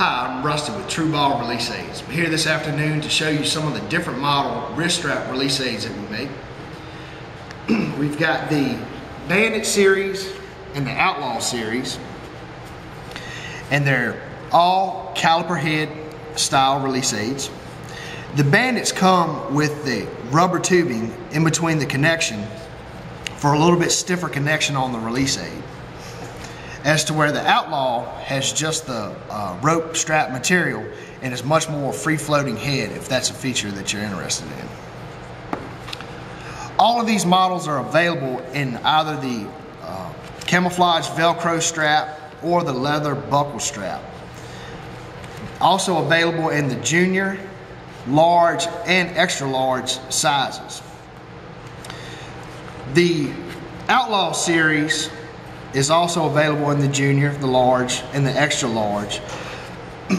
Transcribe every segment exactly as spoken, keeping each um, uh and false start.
Hi, I'm Rusty with T R U. Ball Release Aids. We're here this afternoon to show you some of the different model wrist strap release aids that we make. We've got the Bandit series and the Outlaw series, and they're all caliper head style release aids. The Bandits come with the rubber tubing in between the connection for a little bit stiffer connection on the release aid. As to where the Outlaw has just the uh, rope strap material and is much more free-floating head, if that's a feature that you're interested in. All of these models are available in either the uh, camouflage Velcro strap or the leather buckle strap. Also available in the junior, large, and extra large sizes. The Outlaw series is also available in the junior, the large, and the extra large.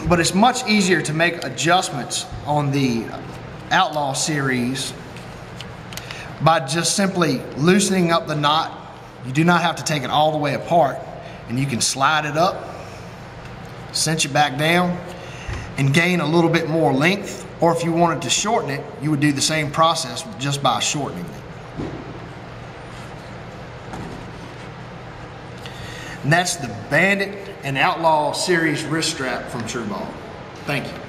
But it's much easier to make adjustments on the Outlaw series by just simply loosening up the knot. You do not have to take it all the way apart, and you can slide it up, cinch it back down, and gain a little bit more length. Or if you wanted to shorten it, you would do the same process just by shortening it. And that's the Bandit and Outlaw series wrist strap from T R U. Ball. Thank you.